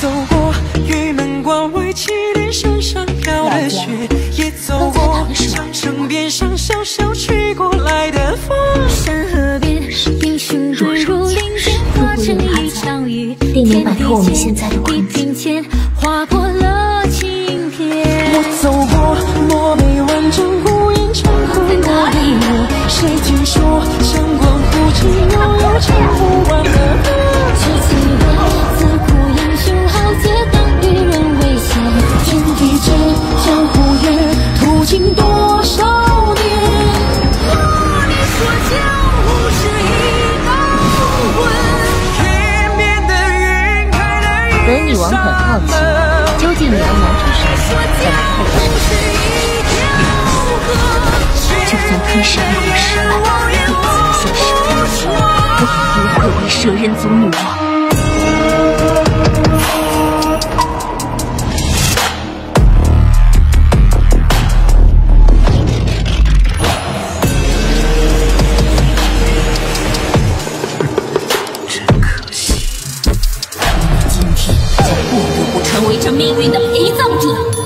走过玉门关外祁连山上飘的雪，也走过长城边上小小吹过来的风。山河边，英雄坠入林间，化成一场雨。定能摆脱我们现在的困境。划破了青天。我走过漠北万丈孤烟长河的一幕，谁听说阳光孤寂，又有唱不完的歌。 得女王很好奇，究竟你能拿出什么在他后的身上？就算天上有失败，也不曾现实。我不愧为蛇人族女王。 成为这命运的陪葬者。